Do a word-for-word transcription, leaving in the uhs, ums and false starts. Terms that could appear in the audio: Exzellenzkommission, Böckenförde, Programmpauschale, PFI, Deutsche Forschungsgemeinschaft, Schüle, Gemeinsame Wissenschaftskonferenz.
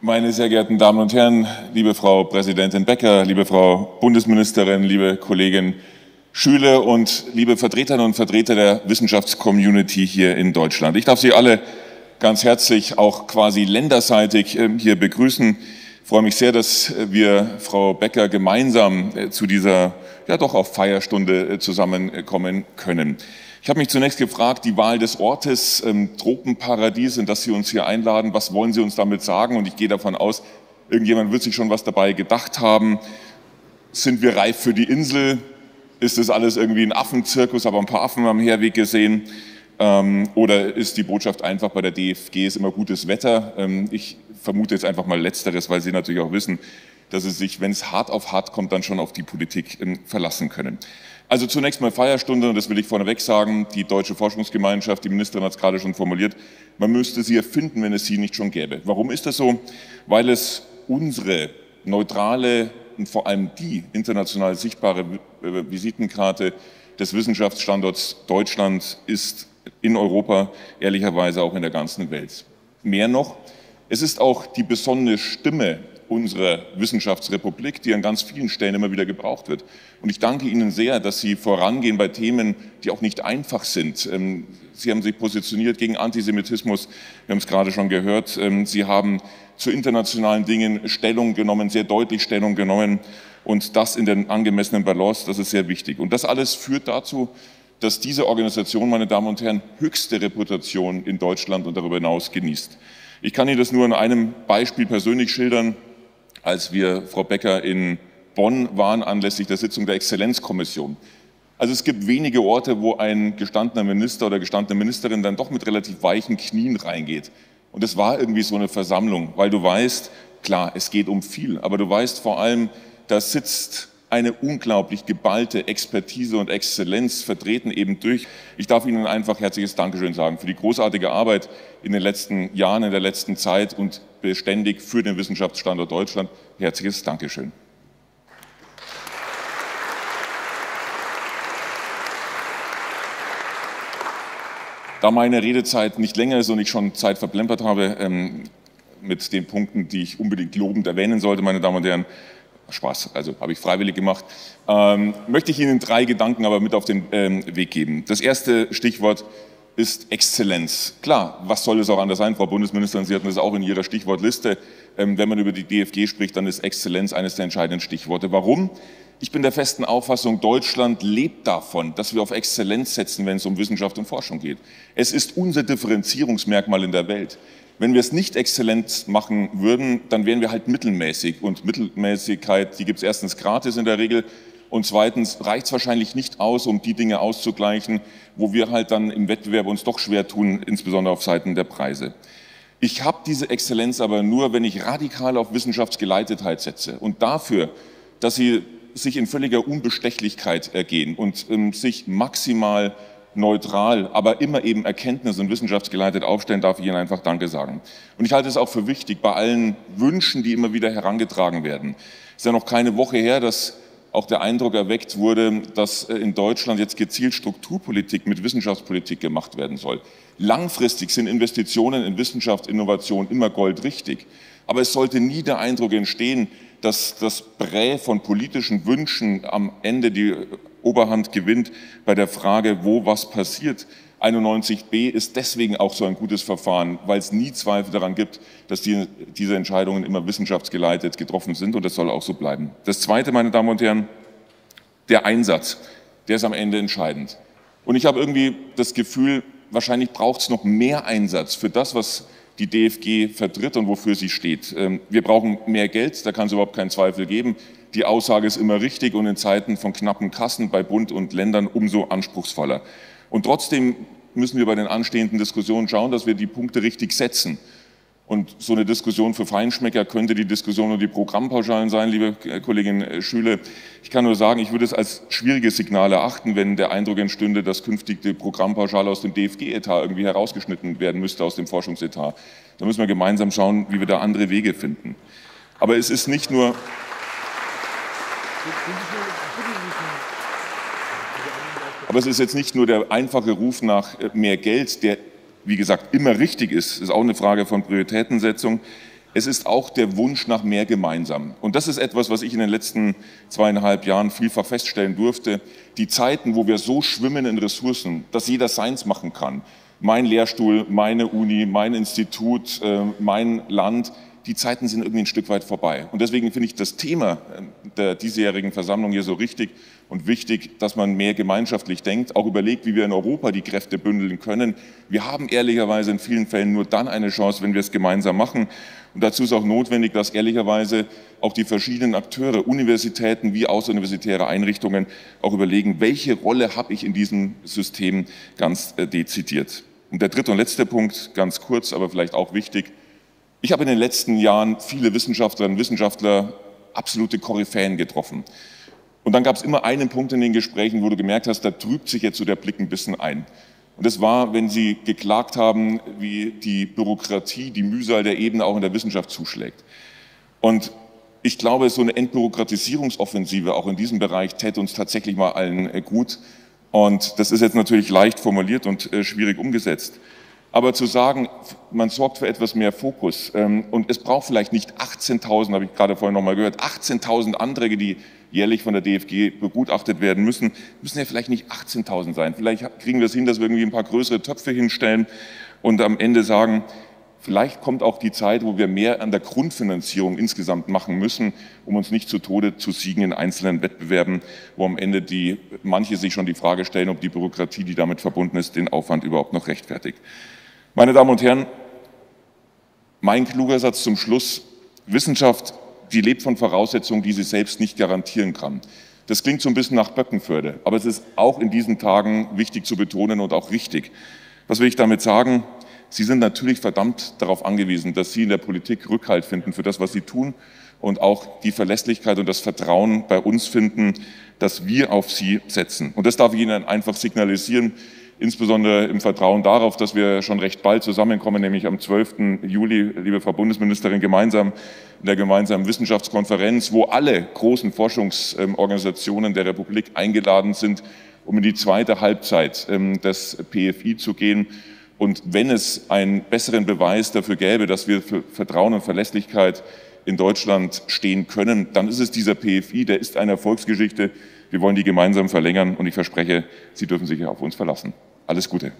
Meine sehr geehrten Damen und Herren, liebe Frau Präsidentin Becker, liebe Frau Bundesministerin, liebe Kollegin Schüle und liebe Vertreterinnen und Vertreter der Wissenschaftscommunity hier in Deutschland. Ich darf Sie alle ganz herzlich auch quasi länderseitig hier begrüßen. Ich freue mich sehr, dass wir, Frau Becker, gemeinsam zu dieser ja doch auch Feierstunde zusammenkommen können. Ich habe mich zunächst gefragt, die Wahl des Ortes, ähm, Tropenparadies, in das Sie uns hier einladen, was wollen Sie uns damit sagen? Und ich gehe davon aus, irgendjemand wird sich schon was dabei gedacht haben. Sind wir reif für die Insel? Ist das alles irgendwie ein Affenzirkus, aber ein paar Affen am Herweg gesehen? Ähm, oder ist die Botschaft einfach, bei der D F G ist immer gutes Wetter? Ähm, ich vermute jetzt einfach mal Letzteres, weil Sie natürlich auch wissen, dass Sie sich, wenn es hart auf hart kommt, dann schon auf die Politik ähm, verlassen können. Also zunächst mal Feierstunde, und das will ich vorneweg sagen, die Deutsche Forschungsgemeinschaft, die Ministerin hat es gerade schon formuliert, man müsste sie erfinden, wenn es sie nicht schon gäbe. Warum ist das so? Weil es unsere neutrale und vor allem die international sichtbare Visitenkarte des Wissenschaftsstandorts Deutschland ist in Europa, ehrlicherweise auch in der ganzen Welt. Mehr noch, es ist auch die besondere Stimme unserer Wissenschaftsrepublik, die an ganz vielen Stellen immer wieder gebraucht wird. Und ich danke Ihnen sehr, dass Sie vorangehen bei Themen, die auch nicht einfach sind. Sie haben sich positioniert gegen Antisemitismus, wir haben es gerade schon gehört. Sie haben zu internationalen Dingen Stellung genommen, sehr deutlich Stellung genommen, und das in der angemessenen Balance, das ist sehr wichtig. Und das alles führt dazu, dass diese Organisation, meine Damen und Herren, höchste Reputation in Deutschland und darüber hinaus genießt. Ich kann Ihnen das nur an einem Beispiel persönlich schildern. Als wir, Frau Becker, in Bonn waren, anlässlich der Sitzung der Exzellenzkommission. Also es gibt wenige Orte, wo ein gestandener Minister oder gestandene Ministerin dann doch mit relativ weichen Knien reingeht. Und es war irgendwie so eine Versammlung, weil du weißt, klar, es geht um viel, aber du weißt vor allem, da sitzt eine unglaublich geballte Expertise und Exzellenz, vertreten eben durch. Ich darf Ihnen einfach herzliches Dankeschön sagen für die großartige Arbeit in den letzten Jahren, in der letzten Zeit und beständig für den Wissenschaftsstandort Deutschland. Herzliches Dankeschön. Da meine Redezeit nicht länger ist und ich schon Zeit verplempert habe ähm, mit den Punkten, die ich unbedingt lobend erwähnen sollte, meine Damen und Herren, Spaß, also habe ich freiwillig gemacht, ähm, möchte ich Ihnen drei Gedanken aber mit auf den ähm, Weg geben. Das erste Stichwort ist Exzellenz. Klar, was soll es auch anders sein, Frau Bundesministerin, Sie hatten das auch in Ihrer Stichwortliste. Ähm, wenn man über die D F G spricht, dann ist Exzellenz eines der entscheidenden Stichworte. Warum? Ich bin der festen Auffassung, Deutschland lebt davon, dass wir auf Exzellenz setzen, wenn es um Wissenschaft und Forschung geht. Es ist unser Differenzierungsmerkmal in der Welt. Wenn wir es nicht exzellent machen würden, dann wären wir halt mittelmäßig. Und Mittelmäßigkeit, die gibt es erstens gratis in der Regel und zweitens reicht es wahrscheinlich nicht aus, um die Dinge auszugleichen, wo wir halt dann im Wettbewerb uns doch schwer tun, insbesondere auf Seiten der Preise. Ich habe diese Exzellenz aber nur, wenn ich radikal auf Wissenschaftsgeleitetheit setze und dafür, dass sie sich in völliger Unbestechlichkeit ergehen und ähm, sich maximal neutral, aber immer eben erkenntnis- und wissenschaftsgeleitet aufstellen, darf ich Ihnen einfach Danke sagen. Und ich halte es auch für wichtig, bei allen Wünschen, die immer wieder herangetragen werden. Es ist ja noch keine Woche her, dass auch der Eindruck erweckt wurde, dass in Deutschland jetzt gezielt Strukturpolitik mit Wissenschaftspolitik gemacht werden soll. Langfristig sind Investitionen in Wissenschaft, Innovation immer goldrichtig. Aber es sollte nie der Eindruck entstehen, dass das Prä von politischen Wünschen am Ende die Oberhand gewinnt bei der Frage, wo was passiert. einundneunzig b ist deswegen auch so ein gutes Verfahren, weil es nie Zweifel daran gibt, dass die, diese Entscheidungen immer wissenschaftsgeleitet getroffen sind, und das soll auch so bleiben. Das Zweite, meine Damen und Herren, der Einsatz, der ist am Ende entscheidend. Und ich habe irgendwie das Gefühl, wahrscheinlich braucht es noch mehr Einsatz für das, was die D F G vertritt und wofür sie steht. Wir brauchen mehr Geld, da kann es überhaupt keinen Zweifel geben. Die Aussage ist immer richtig und in Zeiten von knappen Kassen bei Bund und Ländern umso anspruchsvoller. Und trotzdem müssen wir bei den anstehenden Diskussionen schauen, dass wir die Punkte richtig setzen. Und so eine Diskussion für Feinschmecker könnte die Diskussion um die Programmpauschalen sein, liebe Kollegin Schüle. Ich kann nur sagen, ich würde es als schwieriges Signal erachten, wenn der Eindruck entstünde, dass künftig die Programmpauschale aus dem D F G-Etat irgendwie herausgeschnitten werden müsste, aus dem Forschungsetat. Da müssen wir gemeinsam schauen, wie wir da andere Wege finden. Aber es ist nicht nur... Aber es ist jetzt nicht nur der einfache Ruf nach mehr Geld, der, wie gesagt, immer richtig ist. Das ist auch eine Frage von Prioritätensetzung. Es ist auch der Wunsch nach mehr gemeinsam. Und das ist etwas, was ich in den letzten zweieinhalb Jahren vielfach feststellen durfte. Die Zeiten, wo wir so schwimmen in Ressourcen, dass jeder seins machen kann. Mein Lehrstuhl, meine Uni, mein Institut, mein Land, die Zeiten sind irgendwie ein Stück weit vorbei. Und deswegen finde ich das Thema der diesjährigen Versammlung hier so richtig und wichtig, dass man mehr gemeinschaftlich denkt, auch überlegt, wie wir in Europa die Kräfte bündeln können. Wir haben ehrlicherweise in vielen Fällen nur dann eine Chance, wenn wir es gemeinsam machen. Und dazu ist auch notwendig, dass ehrlicherweise auch die verschiedenen Akteure, Universitäten wie außeruniversitäre Einrichtungen, auch überlegen, welche Rolle habe ich in diesem System ganz dezidiert. Und der dritte und letzte Punkt, ganz kurz, aber vielleicht auch wichtig. Ich habe in den letzten Jahren viele Wissenschaftlerinnen und Wissenschaftler, absolute Koryphäen getroffen. Und dann gab es immer einen Punkt in den Gesprächen, wo du gemerkt hast, da trübt sich jetzt so der Blick ein bisschen ein. Und das war, wenn sie geklagt haben, wie die Bürokratie, die Mühsal der Ebene auch in der Wissenschaft zuschlägt. Und ich glaube, so eine Entbürokratisierungsoffensive auch in diesem Bereich täte uns tatsächlich mal allen gut. Und das ist jetzt natürlich leicht formuliert und schwierig umgesetzt. Aber zu sagen, man sorgt für etwas mehr Fokus und es braucht vielleicht nicht achtzehntausend, habe ich gerade vorhin nochmal gehört, achtzehntausend Anträge, die jährlich von der D F G begutachtet werden müssen, müssen ja vielleicht nicht achtzehntausend sein. Vielleicht kriegen wir es hin, dass wir irgendwie ein paar größere Töpfe hinstellen und am Ende sagen, vielleicht kommt auch die Zeit, wo wir mehr an der Grundfinanzierung insgesamt machen müssen, um uns nicht zu Tode zu siegen in einzelnen Wettbewerben, wo am Ende die, manche sich schon die Frage stellen, ob die Bürokratie, die damit verbunden ist, den Aufwand überhaupt noch rechtfertigt. Meine Damen und Herren, mein kluger Satz zum Schluss, Wissenschaft, die lebt von Voraussetzungen, die sie selbst nicht garantieren kann. Das klingt so ein bisschen nach Böckenförde, aber es ist auch in diesen Tagen wichtig zu betonen und auch richtig. Was will ich damit sagen? Sie sind natürlich verdammt darauf angewiesen, dass Sie in der Politik Rückhalt finden für das, was Sie tun und auch die Verlässlichkeit und das Vertrauen bei uns finden, dass wir auf Sie setzen. Und das darf ich Ihnen einfach signalisieren. Insbesondere im Vertrauen darauf, dass wir schon recht bald zusammenkommen, nämlich am zwölften Juli, liebe Frau Bundesministerin, gemeinsam in der Gemeinsamen Wissenschaftskonferenz, wo alle großen Forschungsorganisationen der Republik eingeladen sind, um in die zweite Halbzeit des P F I zu gehen. Und wenn es einen besseren Beweis dafür gäbe, dass wir für Vertrauen und Verlässlichkeit in Deutschland stehen können, dann ist es dieser P F I, der ist eine Erfolgsgeschichte. Wir wollen die gemeinsam verlängern und ich verspreche, Sie dürfen sich auf uns verlassen. Alles Gute.